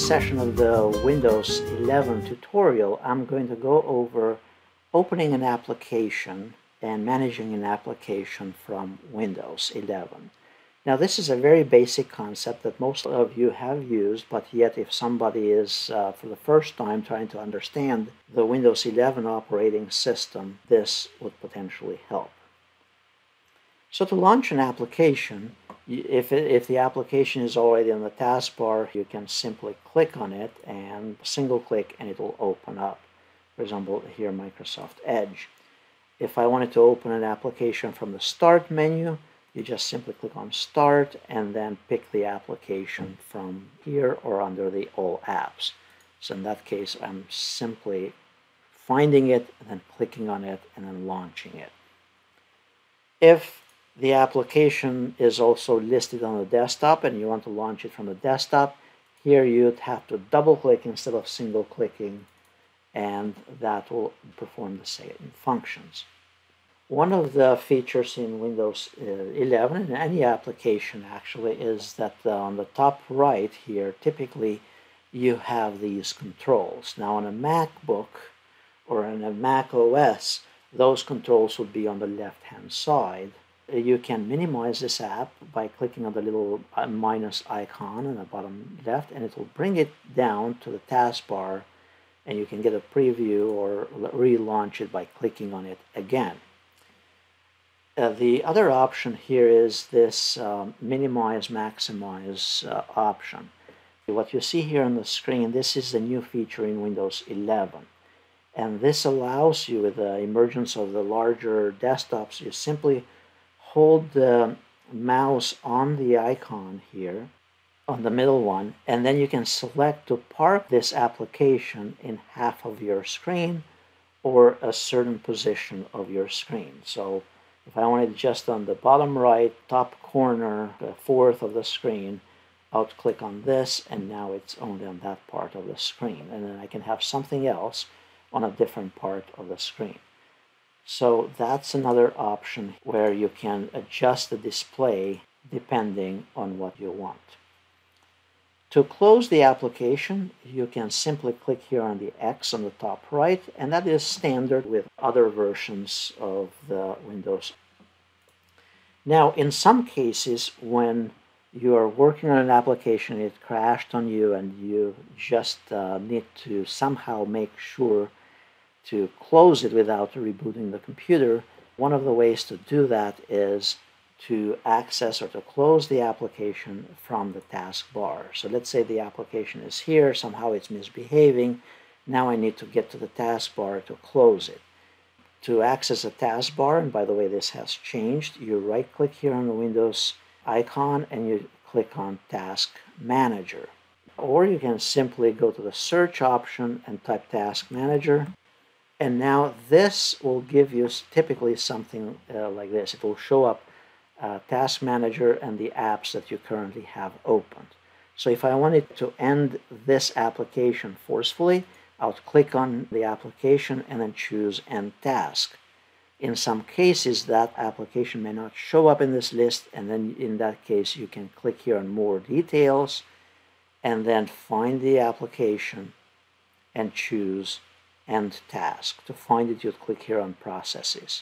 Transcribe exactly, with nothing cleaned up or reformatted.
this session of the Windows eleven tutorial, I'm going to go over opening an application and managing an application from Windows eleven. Now, this is a very basic concept that most of you have used, but yet if somebody is uh, for the first time trying to understand the Windows eleven operating system, this would potentially help. So to launch an application, if, it, if the application is already on the taskbar, you can simply click on it and single click and it will open up. For example, here Microsoft Edge. If I wanted to open an application from the Start menu, you just simply click on Start and then pick the application from here or under the All Apps. So in that case, I'm simply finding it and then clicking on it and then launching it. If the application is also listed on the desktop and you want to launch it from the desktop, here you'd have to double click instead of single clicking, and that will perform the same functions. One of the features in Windows eleven, and any application actually, is that on the top right here, typically you have these controls. Now on a MacBook or on a Mac O S, those controls would be on the left-hand side. You can minimize this app by clicking on the little minus icon on the bottom left, and it will bring it down to the taskbar, and you can get a preview or relaunch it by clicking on it again. Uh, the other option here is this um, minimize, maximize uh, option. What you see here on the screen, this is the new feature in Windows eleven. And this allows you, with the emergence of the larger desktops, you simply hold the mouse on the icon here, on the middle one, and then you can select to park this application in half of your screen or a certain position of your screen. So if I wanted just on the bottom right, top corner, the fourth of the screen, I'll click on this, and now it's only on that part of the screen. And then I can have something else on a different part of the screen. So that's another option where you can adjust the display depending on what you want. To close the application, you can simply click here on the X on the top right, and that is standard with other versions of the Windows. Now, in some cases, when you are working on an application, it crashed on you, and you just uh, need to somehow make sure to close it without rebooting the computer, one of the ways to do that is to access or to close the application from the taskbar. So let's say the application is here, somehow it's misbehaving. Now I need to get to the taskbar to close it. To access the taskbar, and by the way, this has changed, you right-click here on the Windows icon and you click on Task Manager. Or you can simply go to the search option and type Task Manager. And now this will give you typically something uh, like this. It will show up Uh, Task Manager and the apps that you currently have opened. So if I wanted to end this application forcefully, I'll click on the application and then choose End Task. In some cases, that application may not show up in this list, and then in that case, you can click here on More Details and then find the application and choose End Task. To find it, you'd click here on Processes.